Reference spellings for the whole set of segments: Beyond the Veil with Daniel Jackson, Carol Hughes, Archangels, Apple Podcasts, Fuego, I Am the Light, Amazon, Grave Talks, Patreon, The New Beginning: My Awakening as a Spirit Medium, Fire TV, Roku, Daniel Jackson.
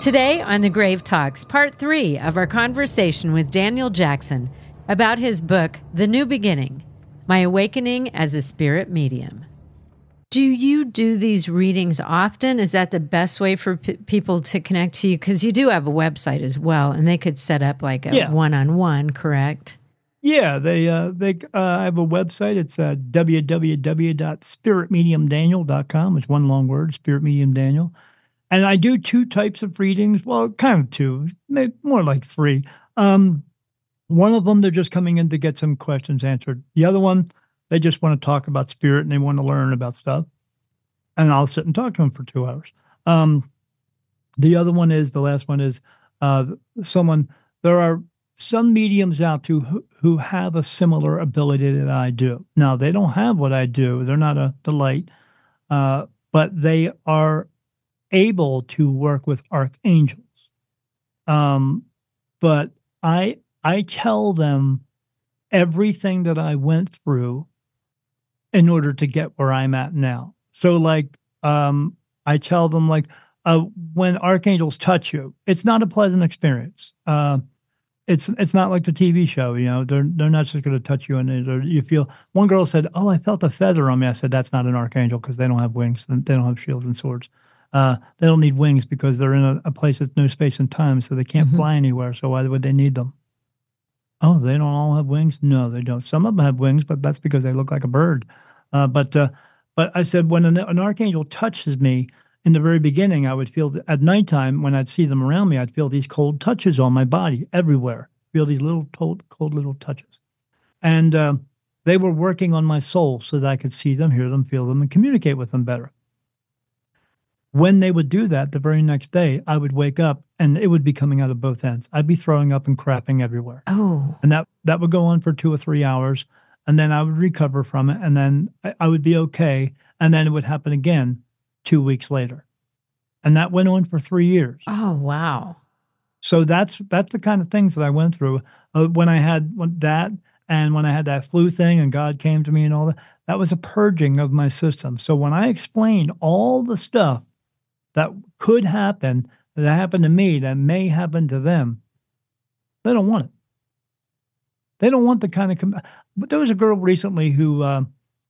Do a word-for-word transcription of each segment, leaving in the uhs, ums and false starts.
Today on the Grave Talks, part three of our conversation with Daniel Jackson about his book, The New Beginning: My Awakening as a Spirit Medium. Do you do these readings often? Is that the best way for p- people to connect to you? Because you do have a website as well, and they could set up like a yeah. one-on-one, correct? Yeah, they. Uh, they. Uh, I have a website. It's uh, w w w dot spirit medium daniel dot com. It's one long word, Spirit Medium Daniel. And I do two types of readings. Well, kind of two, maybe more like three. Um, one of them, they're just coming in to get some questions answered. The other one, they just want to talk about spirit and they want to learn about stuff. And I'll sit and talk to them for two hours. Um, the other one is, the last one is uh, someone, there are some mediums out there who, who have a similar ability that I do. Now, they don't have what I do. They're not a delight, uh, but they are able to work with archangels. Um, but I I tell them everything that I went through in order to get where I'm at now. So like, um, I tell them like, uh, when archangels touch you, it's not a pleasant experience. Uh, it's, it's not like the T V show, you know, they're, they're not just going to touch you. And you feel, one girl said, "Oh, I felt a feather on me." I said, "That's not an archangel, because they don't have wings. They don't have shields and swords. Uh, they don't need wings because they're in a, a place with no space and time. So they can't mm-hmm. fly anywhere. So why would they need them?" "Oh, they don't all have wings?" "No, they don't. Some of them have wings, but that's because they look like a bird." Uh, but uh, but I said, when an, an archangel touches me, in the very beginning, I would feel, at nighttime, when I'd see them around me, I'd feel these cold touches on my body everywhere. Feel these little cold, cold little touches. And uh, they were working on my soul so that I could see them, hear them, feel them, and communicate with them better. When they would do that, the very next day, I would wake up and it would be coming out of both ends. I'd be throwing up and crapping everywhere. Oh. And that, that would go on for two or three hours. And then I would recover from it. And then I, I would be okay. And then it would happen again two weeks later. And that went on for three years. Oh, wow. So that's that's the kind of things that I went through. Uh, when I had that, and when I had that flu thing and God came to me and all that, that was a purging of my system. So when I explained all the stuff that could happen, that happened to me, that may happen to them, they don't want it. They don't want the kind of... Com- but there was a girl recently who uh,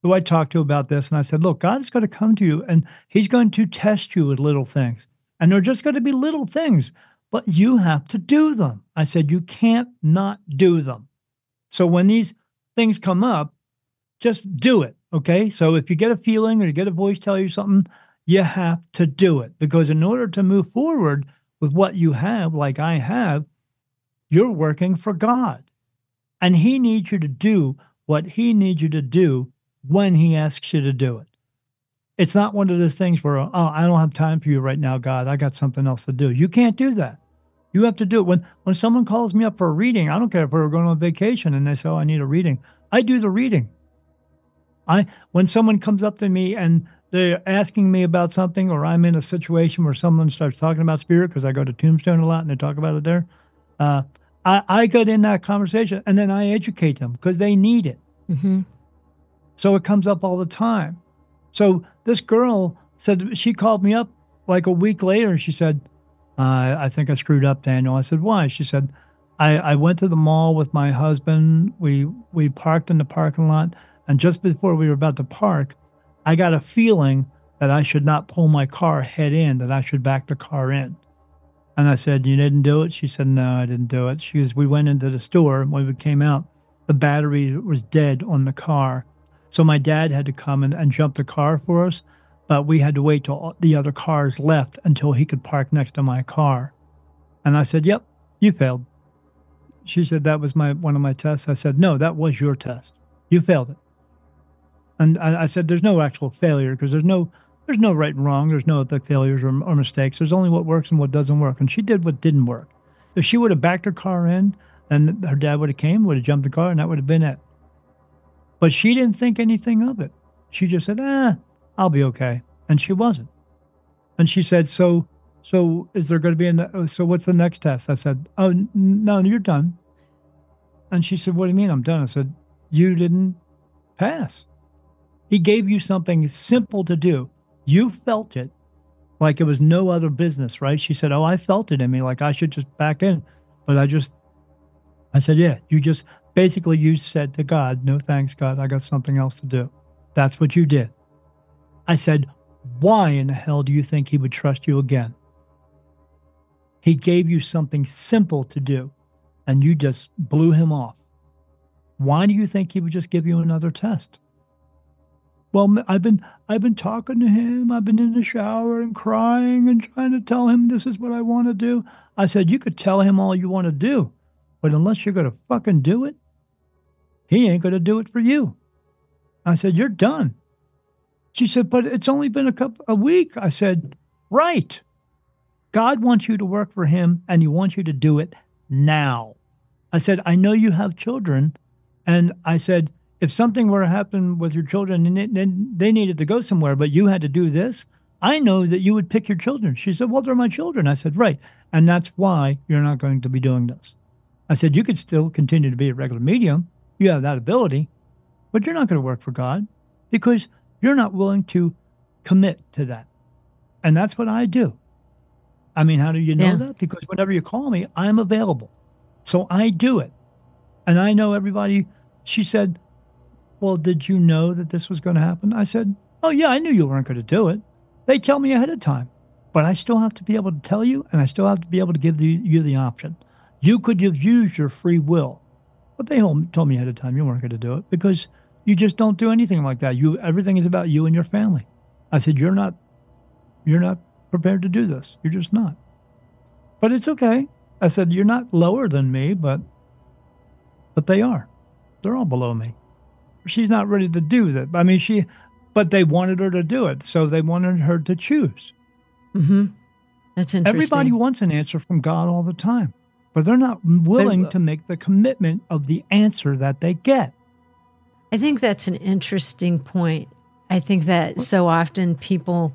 who I talked to about this, and I said, "Look, God's going to come to you, and he's going to test you with little things. And they're just going to be little things, but you have to do them." I said, "You can't not do them. So when these things come up, just do it, okay? So if you get a feeling or you get a voice tell you something... you have to do it, because in order to move forward with what you have, like I have, you're working for God. And he needs you to do what he needs you to do when he asks you to do it. It's not one of those things where, "Oh, I don't have time for you right now, God. I got something else to do." You can't do that. You have to do it. When, when someone calls me up for a reading, I don't care if we're going on vacation and they say, "Oh, I need a reading." I do the reading. I, when someone comes up to me and they're asking me about something, or I'm in a situation where someone starts talking about spirit, because I go to Tombstone a lot and they talk about it there, uh, I, I get in that conversation and then I educate them because they need it. Mm-hmm. So it comes up all the time. So this girl said, she called me up like a week later. She said, uh, "I think I screwed up, Daniel." I said, "Why?" She said, I, I went to the mall with my husband. We, we parked in the parking lot. And just before we were about to park, I got a feeling that I should not pull my car head in, that I should back the car in. And I said, "You didn't do it?" She said, "No, I didn't do it." She goes, "We went into the store, and when we came out, the battery was dead on the car. So my dad had to come and, and jump the car for us, but we had to wait till the other cars left until he could park next to my car." And I said, "Yep, you failed." She said, "That was my one of my tests." I said, "No, that was your test. You failed it." And I, I said, "There's no actual failure, because there's no, there's no right and wrong. There's no the failures or, or mistakes. There's only what works and what doesn't work." And she did what didn't work. If she would have backed her car in, then her dad would have came, would have jumped the car, and that would have been it. But she didn't think anything of it. She just said, "Ah, I'll be okay." And she wasn't. And she said, "So, so is there going to be a, so what's the next test?" I said, "Oh, no, you're done." And she said, "What do you mean I'm done?" I said, "You didn't pass. He gave you something simple to do. You felt it. like it was no other business, right? She said, oh, I felt it in me, like I should just back in. But I just, I said, yeah, you just, basically you said to God, no thanks, God, I got something else to do. That's what you did. I said, why in the hell do you think he would trust you again? He gave you something simple to do, and you just blew him off. Why do you think he would just give you another test? Well, I've been I've been talking to him. I've been in the shower and crying and trying to tell him this is what I want to do. I said, you could tell him all you want to do, but unless you're going to fucking do it, he ain't going to do it for you. I said, you're done. She said, but it's only been a couple, a week. I said, right. God wants you to work for him, and he wants you to do it now. I said, I know you have children, and I said, if something were to happen with your children and then they needed to go somewhere, but you had to do this, I know that you would pick your children. She said, well, they're my children. I said, right. And that's why you're not going to be doing this. I said, you could still continue to be a regular medium. You have that ability, but you're not going to work for God because you're not willing to commit to that. And that's what I do. I mean, how do you know yeah. that? Because whenever you call me, I'm available. So I do it. And I know everybody, she said, well, did you know that this was going to happen? I said, oh, yeah, I knew you weren't going to do it. They tell me ahead of time. But I still have to be able to tell you, and I still have to be able to give the, you the option. You could have used your free will. But they told me ahead of time you weren't going to do it because you just don't do anything like that. You Everything is about you and your family. I said, you're not, you're not prepared to do this. You're just not. But it's okay. I said, you're not lower than me, but but they are. They're all below me. She's not ready to do that. I mean, she, but they wanted her to do it. So they wanted her to choose. Mm-hmm. That's interesting. Everybody wants an answer from God all the time, but they're not willing but, to make the commitment of the answer that they get. I think that's an interesting point. I think that so often people,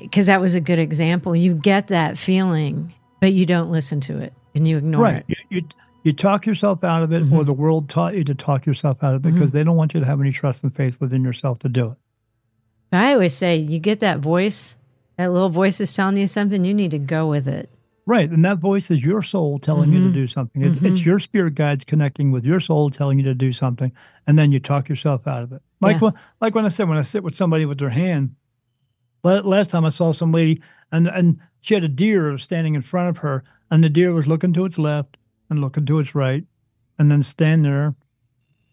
because that was a good example, you get that feeling, but you don't listen to it and you ignore right. it. You, you, You talk yourself out of it, mm-hmm. or the world taught you to talk yourself out of it mm-hmm. because they don't want you to have any trust and faith within yourself to do it. I always say, you get that voice, that little voice is telling you something, you need to go with it. Right, and that voice is your soul telling mm-hmm. you to do something. It's, mm-hmm. it's your spirit guides connecting with your soul telling you to do something, and then you talk yourself out of it. Like, yeah. when, like when I said, when I sit with somebody with their hand, last time I saw some lady, and, and she had a deer standing in front of her, and the deer was looking to its left, and looking to its right, and then stand there,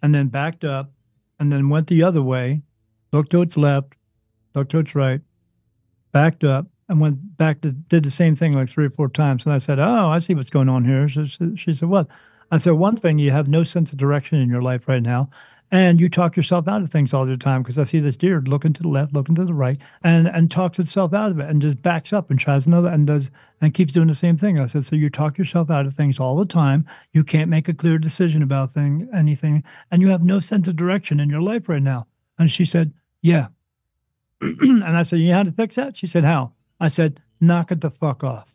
and then backed up, and then went the other way, looked to its left, looked to its right, backed up, and went back to, did the same thing like three or four times. And I said, oh, I see what's going on here. So she, she said, what? I said, one thing, you have no sense of direction in your life right now, and you talk yourself out of things all the time, because I see this deer looking to the left, looking to the right, and, and talks itself out of it, and just backs up and tries another, and does and keeps doing the same thing. I said, so you talk yourself out of things all the time. You can't make a clear decision about thing, anything, and you have no sense of direction in your life right now. And she said, yeah. And I said, you know how to fix that? She said, how? I said, knock it the fuck off.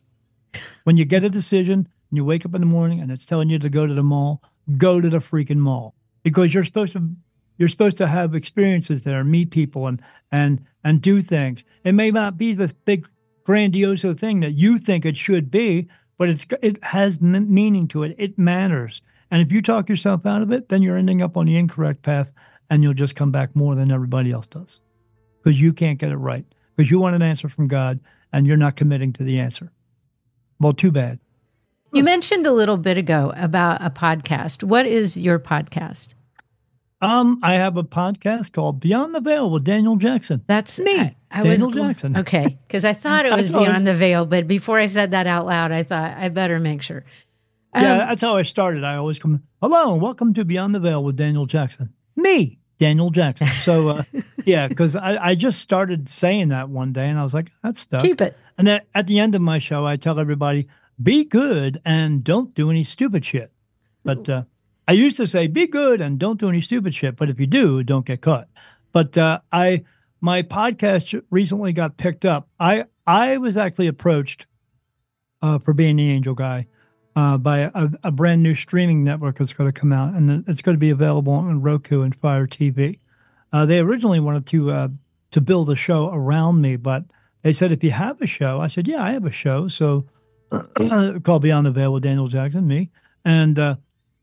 When you get a decision and you wake up in the morning and it's telling you to go to the mall, go to the freaking mall, because you're supposed to you're supposed to have experiences there, meet people, and and and do things. It may not be this big grandiose thing that you think it should be, but it's it has m- meaning to it. It matters. And if you talk yourself out of it, then you're ending up on the incorrect path, and you'll just come back more than everybody else does, because you can't get it right, because you want an answer from God, and you're not committing to the answer. Well, too bad. You mentioned a little bit ago about a podcast. What is your podcast? Um, I have a podcast called Beyond the Veil with Daniel Jackson. That's me, I, I Daniel was, Jackson. Okay, because I thought it was Beyond the Veil, but before I said that out loud, I thought I better make sure. Um, yeah, that's how I started. I always come, hello, and welcome to Beyond the Veil with Daniel Jackson. Me, Daniel Jackson. So, uh, yeah, because I, I just started saying that one day, and I was like, that's stuff. Keep it. And then at the end of my show, I tell everybody, be good and don't do any stupid shit. But uh, I used to say, be good and don't do any stupid shit. But if you do, don't get caught. But uh, I, my podcast recently got picked up. I, I was actually approached uh, for being the angel guy uh, by a, a brand new streaming network that's going to come out. And it's going to be available on Roku and Fire T V. Uh, they originally wanted to, uh, to build a show around me, but they said, if you have a show, I said, yeah, I have a show. So called Beyond the Veil with Daniel Jackson, me. And uh,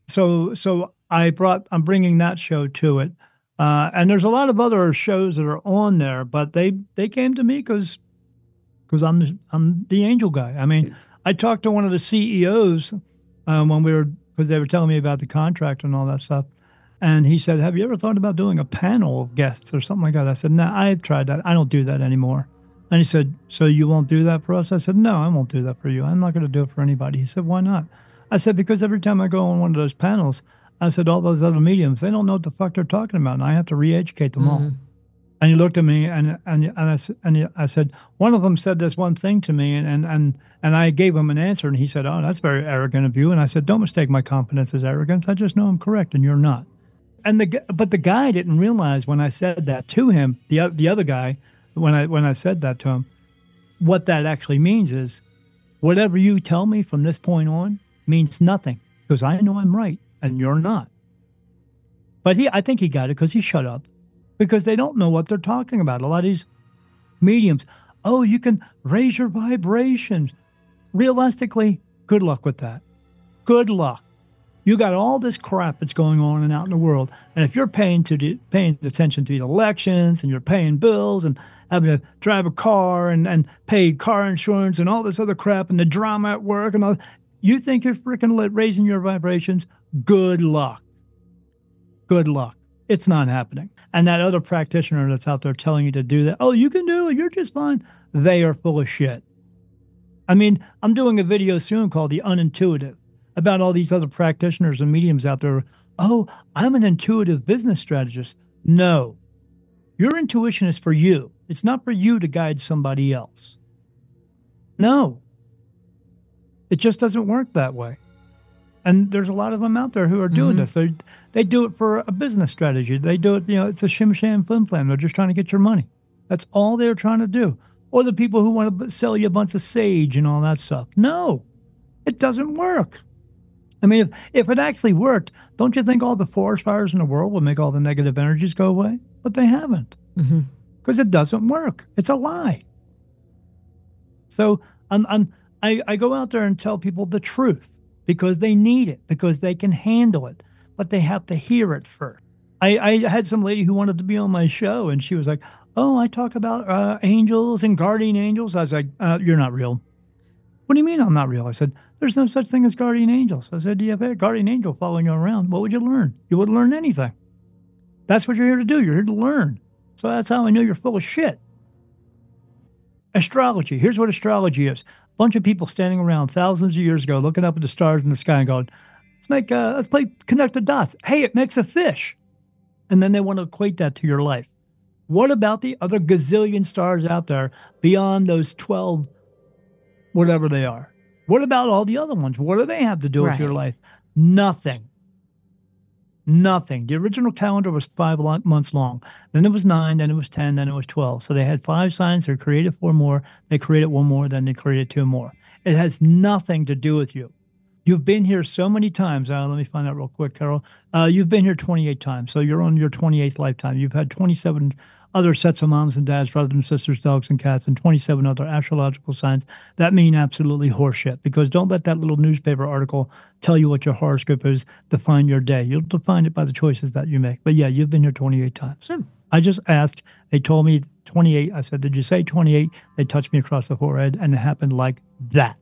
so so I brought, I'm bringing that show to it. Uh, and there's a lot of other shows that are on there, but they, they came to me because because I'm the, I'm the angel guy. I mean, I talked to one of the C E Os um, when we were, because they were telling me about the contract and all that stuff. And he said, have you ever thought about doing a panel of guests or something like that? I said, no, nah, I tried that. I don't do that anymore. And he said, so you won't do that for us? I said, no, I won't do that for you. I'm not going to do it for anybody. He said, why not? I said, because every time I go on one of those panels, I said, all those other mediums, they don't know what the fuck they're talking about. And I have to re-educate them mm-hmm. all. And he looked at me and and and I, and he, I said, one of them said this one thing to me, and, and and and I gave him an answer, and he said, oh, that's very arrogant of you. And I said, don't mistake my confidence as arrogance. I just know I'm correct, and you're not. And the but the guy didn't realize when I said that to him, the the other guy, when I when I said that to him, what that actually means is, whatever you tell me from this point on means nothing, because I know I'm right and you're not. But he, I think he got it because he shut up. Because they don't know what they're talking about. A lot of these mediums, oh, you can raise your vibrations. Realistically, good luck with that. Good luck. You got all this crap that's going on and out in the world. And if you're paying to the, paying attention to the elections, and you're paying bills and having to drive a car and, and pay car insurance and all this other crap and the drama at work and all, you think you're freaking raising your vibrations? Good luck. Good luck. It's not happening. And that other practitioner that's out there telling you to do that, oh, you can do it, you're just fine, they are full of shit. I mean, I'm doing a video soon called The Unintuitive about all these other practitioners and mediums out there. Oh, I'm an intuitive business strategist. No, your intuition is for you. It's not for you to guide somebody else. No, it just doesn't work that way. And there's a lot of them out there who are doing mm-hmm. this. They they do it for a business strategy. They do it, you know, it's a shim sham flim flam. They're just trying to get your money. That's all they're trying to do. Or the people who want to sell you a bunch of sage and all that stuff. No, it doesn't work. I mean, if, if it actually worked, don't you think all the forest fires in the world would make all the negative energies go away? But they haven't. Mm-hmm. Because it doesn't work. It's a lie. So I'm, I'm, I, I go out there and tell people the truth. Because they need it, because they can handle it, but they have to hear it first. I, I had some lady who wanted to be on my show, and she was like, oh, I talk about uh, angels and guardian angels. I was like, uh, you're not real. What do you mean I'm not real? I said, there's no such thing as guardian angels. I said, do you have a guardian angel following you around? What would you learn? You wouldn't learn anything. That's what you're here to do. You're here to learn. So that's how I know you're full of shit. Astrology. Here's what astrology is. Bunch of people standing around thousands of years ago looking up at the stars in the sky and going, let's make uh let's play connect the dots. Hey, it makes a fish. And then they want to equate that to your life. What about the other gazillion stars out there beyond those twelve, whatever they are? What about all the other ones? What do they have to do right. with your life? Nothing. Nothing. The original calendar was five months long. Then it was nine, then it was ten, then it was twelve. So they had five signs. They created four more. They created one more. Then they created two more. It has nothing to do with you. You've been here so many times. Uh, let me find out real quick, Carol. Uh, you've been here twenty-eight times. So you're on your twenty-eighth lifetime. You've had twenty-seven other sets of moms and dads, brothers and sisters, dogs and cats, and twenty-seven other astrological signs that mean absolutely horseshit, because don't let that little newspaper article tell you what your horoscope is. Define your day. You'll define it by the choices that you make. But yeah, you've been here twenty-eight times. Hmm. I just asked. They told me twenty-eight. I said, did you say twenty-eight? They touched me across the forehead, and it happened like that.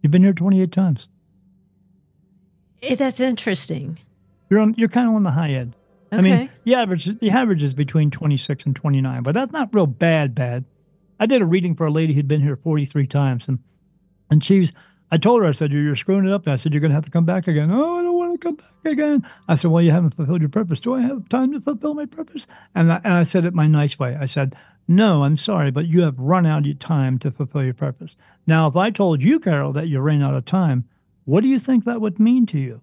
You've been here twenty-eight times. That's interesting. You're on. You're kind of on the high end. Okay. I mean, the average the average is between twenty-six and twenty-nine, but that's not real bad, bad. I did a reading for a lady who'd been here forty-three times, and and she was, I told her, I said, you're, you're screwing it up. And I said, you're going to have to come back again. Oh, I don't want to come back again. I said, well, you haven't fulfilled your purpose. Do I have time to fulfill my purpose? And I, and I said it my nice way. I said, no, I'm sorry, but you have run out of time to fulfill your purpose. Now, if I told you, Carol, that you ran out of time, what do you think that would mean to you?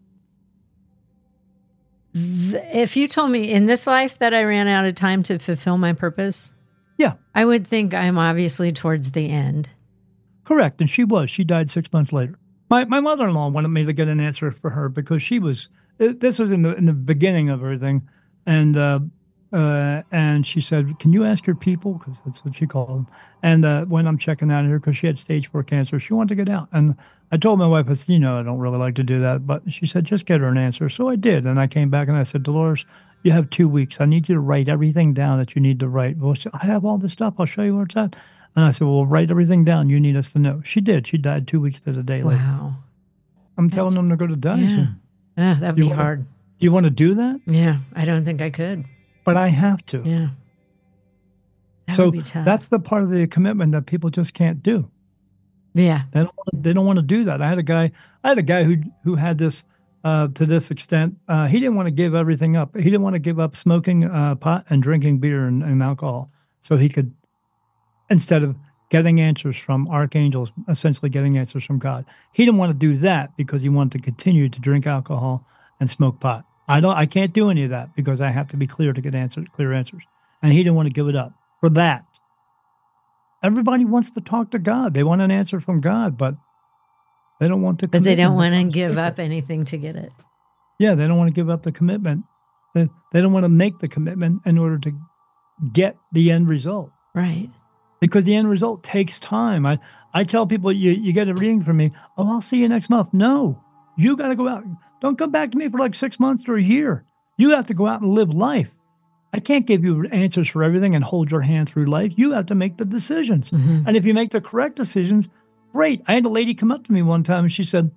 If you told me in this life that I ran out of time to fulfill my purpose, yeah, I would think I'm obviously towards the end. Correct. And she was. She died six months later. My my mother-in-law wanted me to get an answer for her because she was, this was in the in the beginning of everything. And uh, Uh, and she said, "Can you ask your people?" Because that's what she called them. And uh, when I'm checking out of here, because she had stage four cancer, she wanted to get out. And I told my wife, I said, "You know, I don't really like to do that." But she said, "Just get her an answer." So I did. And I came back and I said, "Dolores, you have two weeks. I need you to write everything down that you need to write." Well, she said, "I have all this stuff. I'll show you where it's at." And I said, "Well, write everything down you need us to know." She did. She died two weeks to the day later. Wow. I'm that's, telling them to go to Dyson. Yeah, yeah that'd be you wanna, hard. Do you want to do that? Yeah, I don't think I could. But I have to. Yeah. That so would be tough. That's the part of the commitment that people just can't do. Yeah. They don't want to, they don't want to do that. I had a guy. I had a guy who who had this uh, to this extent. Uh, he didn't want to give everything up. He didn't want to give up smoking uh, pot and drinking beer and, and alcohol, so he could, instead of getting answers from archangels, essentially getting answers from God. He didn't want to do that because he wanted to continue to drink alcohol and smoke pot. I don't. I can't do any of that because I have to be clear to get answers, clear answers. And he didn't want to give it up for that. Everybody wants to talk to God. They want an answer from God, but they don't want the. But they don't want to give up anything to get it. Yeah, they don't want to give up the commitment. They, they don't want to make the commitment in order to get the end result. Right. Because the end result takes time. I, I tell people, you, you get a reading from me, "Oh, I'll see you next month." No, you got to go out. Don't come back to me for like six months or a year. You have to go out and live life. I can't give you answers for everything and hold your hand through life. You have to make the decisions. Mm-hmm. And if you make the correct decisions, great. I had a lady come up to me one time and she said,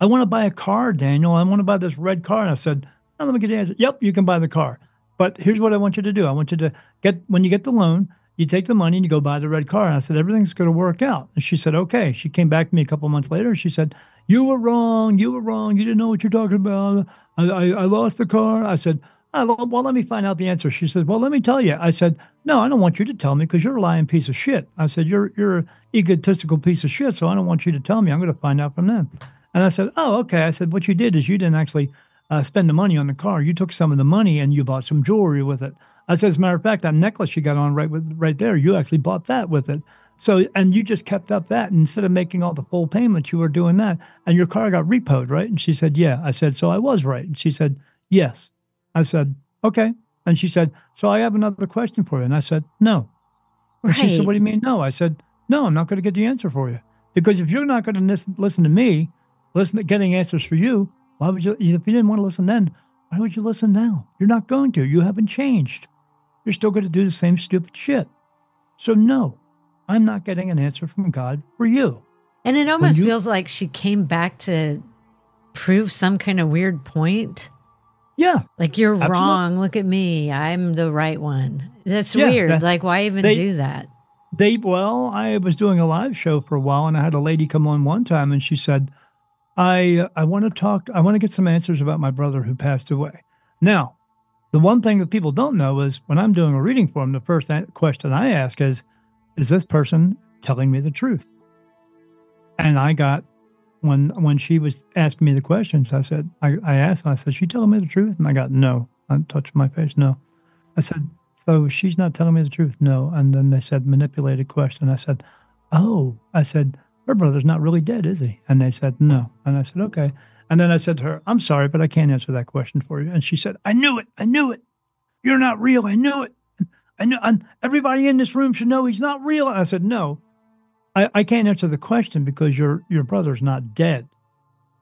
"I want to buy a car, Daniel. I want to buy this red car." And I said, "Oh, let me get the answer." "Yep, you can buy the car. But here's what I want you to do. I want you to get, when you get the loan, you take the money and you go buy the red car." And I said, "Everything's going to work out." And she said, "Okay." She came back to me a couple of months later and she said, "You were wrong. You were wrong. You didn't know what you're talking about. I, I, I lost the car." I said, oh, "Well, let me find out the answer." She said, "Well, let me tell you." I said, "No, I don't want you to tell me because you're a lying piece of shit." I said, you're, you're an egotistical piece of shit, so I don't want you to tell me. I'm going to find out from them." And I said, "Oh, okay." I said, "What you did is you didn't actually uh, spend the money on the car. You took some of the money and you bought some jewelry with it." I said, "As a matter of fact, that necklace you got on right with, right there, you actually bought that with it. So, and you just kept up that. And instead of making all the full payments, you were doing that. And your car got repoed, right?" And she said, "Yeah." I said, "So I was right?" And she said, "Yes." I said, "Okay." And she said, "So I have another question for you." And I said, "No." Right. She said, "What do you mean, no?" I said, "No, I'm not going to get the answer for you. Because if you're not going to listen to me, listen to getting answers for you, why would you, if you didn't want to listen then, why would you listen now? You're not going to. You haven't changed. You're still going to do the same stupid shit. So no, I'm not getting an answer from God for you." And it almost you, feels like she came back to prove some kind of weird point. Yeah. Like, "You're absolutely wrong. Look at me. I'm the right one." That's yeah, weird. That, like, why even they, do that? They, well, I was doing a live show for a while and I had a lady come on one time and she said, I, I want to talk, I want to get some answers about my brother who passed away. Now, the one thing that people don't know is when I'm doing a reading for them, the first question I ask is, is this person telling me the truth? And I got, when when she was asking me the questions, I said, I, I asked her, I said, "She telling me the truth?" And I got, "No." I touched my face, "No." I said, "So she's not telling me the truth?" "No." And then they said, "Manipulated question." I said, "Oh." I said, "Her brother's not really dead, is he?" And they said, "No." And I said, "Okay." And then I said to her, "I'm sorry, but I can't answer that question for you." And she said, "I knew it. I knew it. You're not real. I knew it. I knew, I'm, everybody in this room should know he's not real." I said, "No, I, I can't answer the question because your your brother's not dead.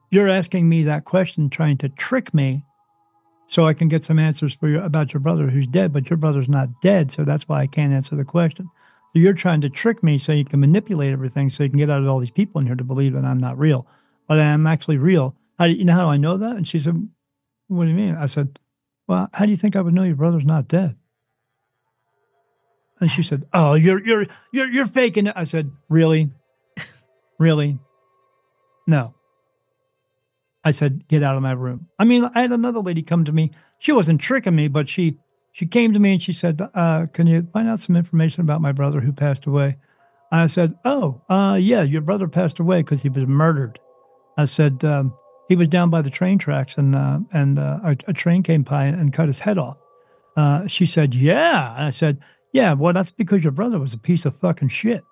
You're asking me that question, trying to trick me so I can get some answers for you about your brother who's dead, but your brother's not dead. So that's why I can't answer the question. So you're trying to trick me so you can manipulate everything so you can get out of all these people in here to believe that I'm not real, but I am actually real. How do you know how I know that?" And she said, "What do you mean?" I said, "Well, how do you think I would know your brother's not dead?" And she said, "Oh, you're you're you're you're faking it." I said, "Really, really, no." I said, "Get out of my room." I mean, I had another lady come to me. She wasn't tricking me, but she she came to me and she said, uh, "Can you find out some information about my brother who passed away?" I said, "Oh, uh, yeah, your brother passed away because he was murdered." I said, um, "He was down by the train tracks, and uh, and uh, a, a train came by and cut his head off." Uh, she said, "Yeah." I said, "Yeah, well, that's because your brother was a piece of fucking shit."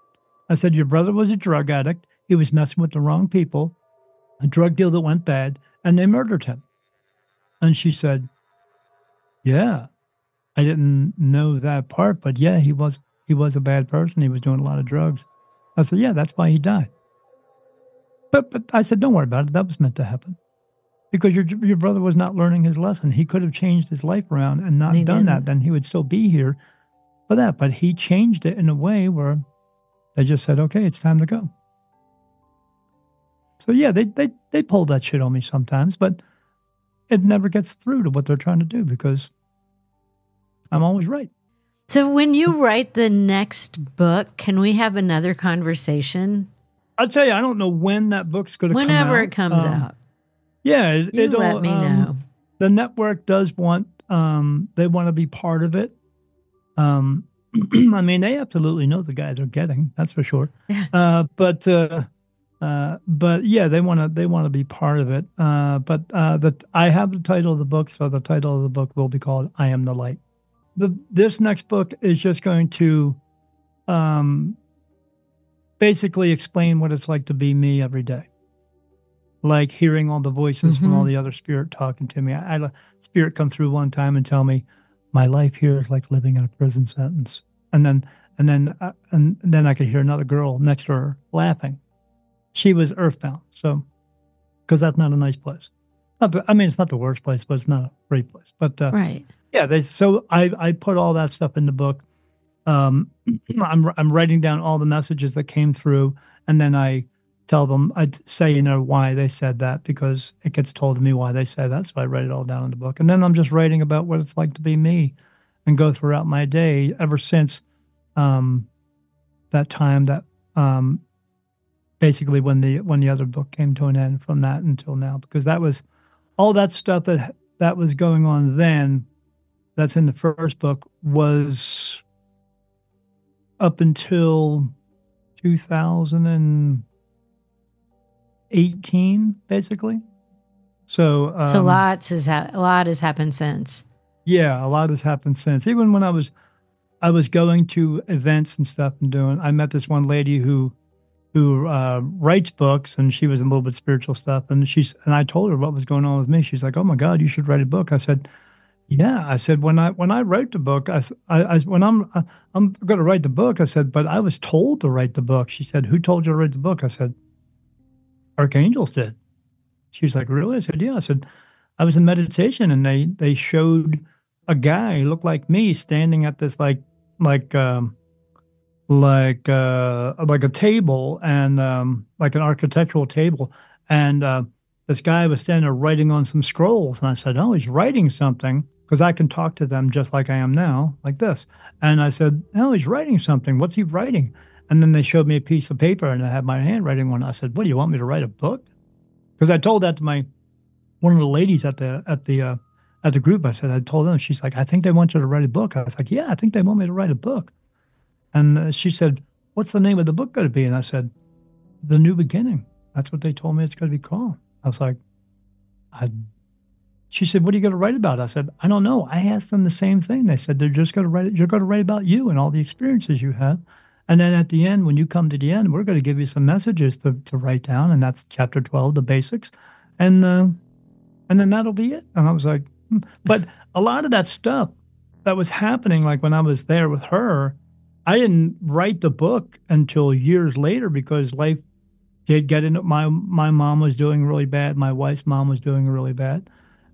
I said, "Your brother was a drug addict. He was messing with the wrong people, a drug deal that went bad, and they murdered him." And she said, "Yeah." I didn't know that part, but yeah, he was he was a bad person. He was doing a lot of drugs. I said, yeah, that's why he died. But but I said, don't worry about it. That was meant to happen. Because your your brother was not learning his lesson. He could have changed his life around and not and done didn't. that. Then he would still be here for that. But he changed it in a way where they just said, okay, it's time to go. So yeah, they they they pull that shit on me sometimes, but it never gets through to what they're trying to do because I'm always right. So when you write the next book, can we have another conversation? I'll tell you, I don't know when that book's going to come out. Whenever it comes um, out. Yeah. It, you it'll, let me um, know. The network does want, um, they want to be part of it. Um, I mean, they absolutely know the guy they're getting, that's for sure. Yeah. Uh, but, uh, uh, but yeah, they want to, they want to be part of it. Uh, but uh, the, I have the title of the book. So the title of the book will be called I Am the Light. The, this next book is just going to um, basically explain what it's like to be me every day. Like hearing all the voices mm-hmm. from all the other spirit talking to me. I, I Spirit come through one time and tell me, my life here is like living in a prison sentence. And then and then, uh, and then I could hear another girl next to her laughing. She was earthbound, so, because that's not a nice place. Not the, I mean, it's not the worst place, but it's not a great place. But uh, right. Yeah, they, so I, I put all that stuff in the book. Um, I'm I'm writing down all the messages that came through, and then I tell them, I say, you know, why they said that, because it gets told to me why they say that, so I write it all down in the book. And then I'm just writing about what it's like to be me and go throughout my day ever since um, that time that um, basically when the when the other book came to an end, from that until now, because that was all that stuff that that was going on then. That's in the first book, was up until two thousand eighteen, basically. So, um, so lots has ha- a lot has happened since. Yeah, a lot has happened since. Even when I was, I was going to events and stuff and doing. I met this one lady who, who uh, writes books, and she was a little bit spiritual stuff. And she's and I told her what was going on with me. She's like, "Oh my God, you should write a book." I said. Yeah, I said when I when I wrote the book, I, I, I when I'm I, I'm going to write the book. I said, but I was told to write the book. She said, "Who told you to write the book?" I said, "Archangels did." She was like, "Really?" I said, "Yeah." I said, "I was in meditation, and they they showed a guy who looked like me standing at this like like um, like uh, like a table and um, like an architectural table, and uh, this guy was standing there writing on some scrolls." And I said, "Oh, he's writing something." Because I can talk to them just like I am now, like this. And I said, "Oh, he's writing something. What's he writing?" And then they showed me a piece of paper, and I had my handwriting on. I said, "What do you want me to write a book?" Because I told that to my one of the ladies at the at the uh, at the group. I said, I told them. She's like, "I think they want you to write a book." I was like, "Yeah, I think they want me to write a book." And uh, she said, "What's the name of the book going to be?" And I said, "The New Beginning. That's what they told me it's going to be called." I was like, I. She said, "What are you going to write about?" I said, "I don't know. I asked them the same thing. They said they're just going to write. You're going to write about you and all the experiences you have, and then at the end, when you come to the end, we're going to give you some messages to, to write down, and that's chapter twelve, the basics, and uh, and then that'll be it." And I was like, hmm. But a lot of that stuff that was happening, like when I was there with her, I didn't write the book until years later because life did get into my my mom was doing really bad. My wife's mom was doing really bad.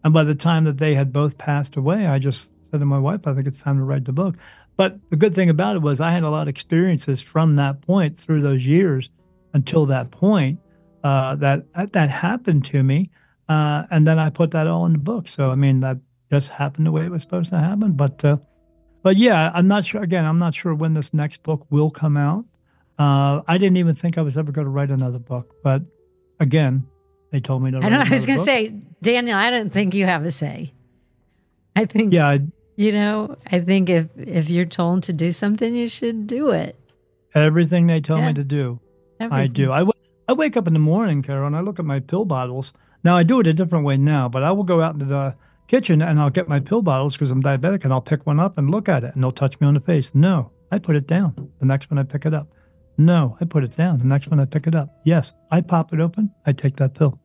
And by the time that they had both passed away, I just said to my wife, "I think it's time to write the book." But the good thing about it was I had a lot of experiences from that point through those years until that point uh, that that happened to me. Uh, and then I put that all in the book. So, I mean, that just happened the way it was supposed to happen. But, uh, but yeah, I'm not sure. Again, I'm not sure when this next book will come out. Uh, I didn't even think I was ever going to write another book. But again... They told me to. I, don't, I was going to say, Daniel, I don't think you have a say. I think, yeah, I, you know, I think if, if you're told to do something, you should do it. Everything they tell yeah. me to do, everything. I do. I, w- I wake up in the morning, Carol, and I look at my pill bottles. Now, I do it a different way now, but I will go out into the kitchen and I'll get my pill bottles because I'm diabetic, and I'll pick one up and look at it, and they'll touch me on the face. No, I put it down. The next one, I pick it up. No, I put it down. The next one, I pick it up. Yes, I pop it open. I take that pill.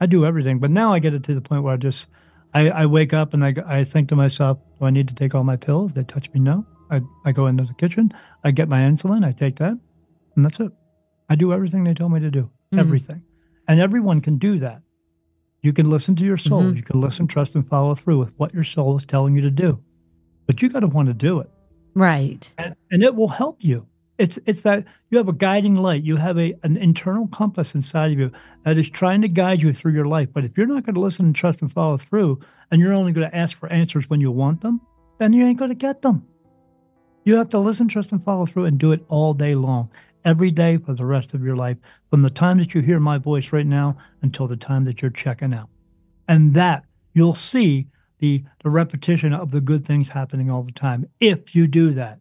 I do everything, but now I get it to the point where I just, I, I wake up and I, I think to myself, do I need to take all my pills? They touch me? No. I, I go into the kitchen. I get my insulin. I take that. And that's it. I do everything they tell me to do. Mm-hmm. Everything. And everyone can do that. You can listen to your soul. Mm-hmm. You can listen, trust, and follow through with what your soul is telling you to do. But you got to want to do it. Right. And, and it will help you. It's it's that you have a guiding light. You have a an internal compass inside of you that is trying to guide you through your life. But if you're not going to listen and trust and follow through, and you're only going to ask for answers when you want them, then you ain't going to get them. You have to listen, trust, and follow through and do it all day long, every day for the rest of your life, from the time that you hear my voice right now until the time that you're checking out. And that you'll see the, the repetition of the good things happening all the time if you do that.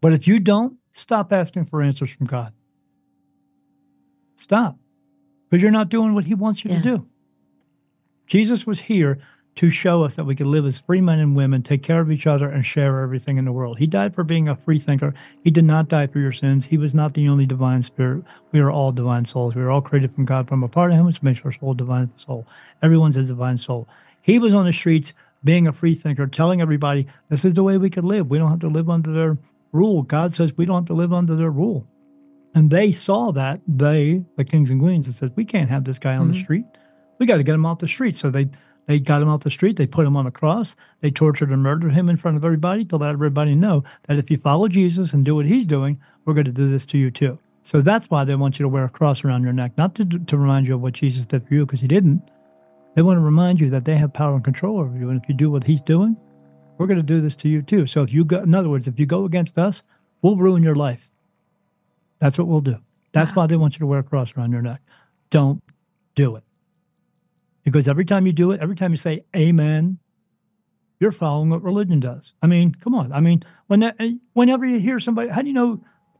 But if you don't, stop asking for answers from God. Stop. Because you're not doing what he wants you yeah. to do. Jesus was here to show us that we could live as free men and women, take care of each other, and share everything in the world. He died for being a free thinker. He did not die for your sins. He was not the only divine spirit. We are all divine souls. We are all created from God, from a part of him, which makes our soul divine soul. Everyone's a divine soul. He was on the streets being a free thinker, telling everybody, this is the way we could live. We don't have to live under their rule. God says we don't have to live under their rule. And they saw that, they, the kings and queens, and said, we can't have this guy on mm-hmm. the street. We got to get him off the street. So they they got him off the street. They put him on a cross. They tortured and murdered him in front of everybody to let everybody know that if you follow Jesus and do what he's doing, we're going to do this to you too. So that's why they want you to wear a cross around your neck, not to, to remind you of what Jesus did for you, because he didn't. They want to remind you that they have power and control over you. And if you do what he's doing, we're going to do this to you too. So if you go, in other words, if you go against us, we'll ruin your life. That's what we'll do. That's wow. why they want you to wear a cross around your neck. Don't do it. Because every time you do it, every time you say amen, you're following what religion does. I mean, come on. I mean, when that, whenever you hear somebody, how do you know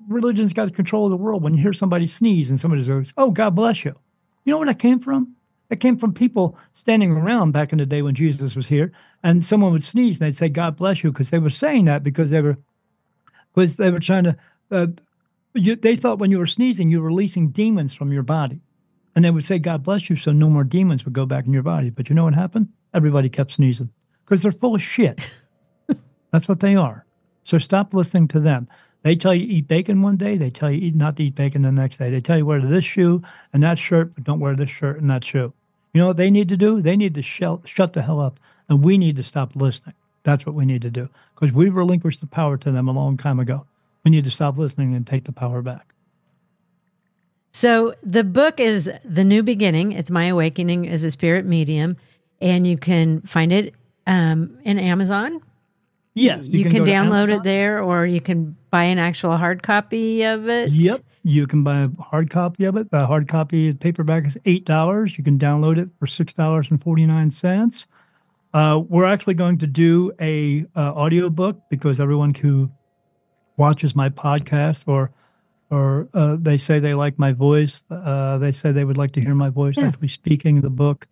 religion's got control of the world? When you hear somebody sneeze and somebody says, oh, God bless you. You know where that came from? It came from people standing around back in the day when Jesus was here, and someone would sneeze and they'd say, God bless you, because they were saying that because they were because they were trying to, uh, you, they thought when you were sneezing, you were releasing demons from your body. And they would say, God bless you, so no more demons would go back in your body. But you know what happened? Everybody kept sneezing because they're full of shit. That's what they are. So stop listening to them. They tell you eat bacon one day. They tell you not to eat bacon the next day. They tell you wear this shoe and that shirt, but don't wear this shirt and that shoe. You know what they need to do? They need to shell, shut the hell up, and we need to stop listening. That's what we need to do, because we relinquished the power to them a long time ago. We need to stop listening and take the power back. So the book is The New Beginning. It's My Awakening as a Spirit Medium, and you can find it um, in Amazon. Yes. You, you can, can download it there, or you can buy an actual hard copy of it. Yep. You can buy a hard copy of it. The hard copy paperback is eight dollars. You can download it for six dollars and forty-nine cents. Uh, we're actually going to do a uh, audiobook, because everyone who watches my podcast or or uh, they say they like my voice, uh, they say they would like to hear my voice yeah. actually speaking the book.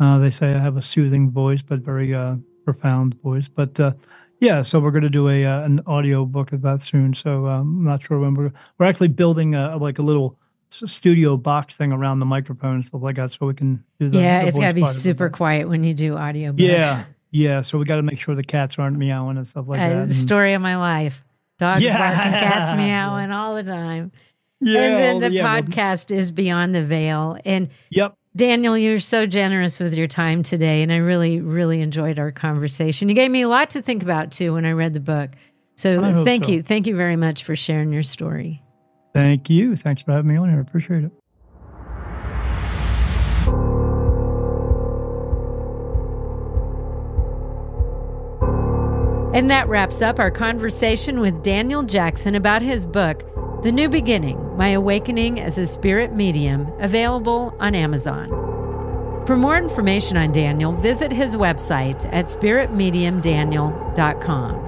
Uh, they say I have a soothing voice, but very uh, profound voice. But uh Yeah, so we're going to do a uh, an audio book of that soon. So um, I'm not sure when we're we're actually building a, like a little studio box thing around the microphone and stuff like that, so we can do that. Yeah, the it's got to be super quiet when you do audio books. Yeah, yeah. So we got to make sure the cats aren't meowing and stuff like uh, that. And, the story of my life: dogs yeah. barking, cats meowing yeah. all the time. Yeah, and then the yeah, podcast well, is Beyond the Veil. And yep. Daniel, you're so generous with your time today, and I really, really enjoyed our conversation. You gave me a lot to think about, too, when I read the book. So thank you. Thank you very much for sharing your story. Thank you. Thanks for having me on here. I appreciate it. And that wraps up our conversation with Daniel Jackson about his book, The New Beginning, My Awakening as a Spirit Medium, available on Amazon. For more information on Daniel, visit his website at spirit medium daniel dot com.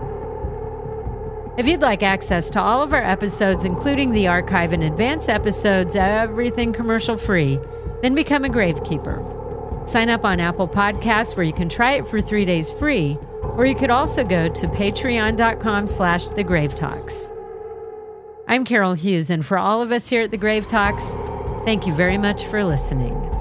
If you'd like access to all of our episodes, including the archive and advance episodes, everything commercial-free, then become a Gravekeeper. Sign up on Apple Podcasts, where you can try it for three days free, or you could also go to patreon.com slash the Grave Talks. I'm Carol Hughes, and for all of us here at The Grave Talks, thank you very much for listening.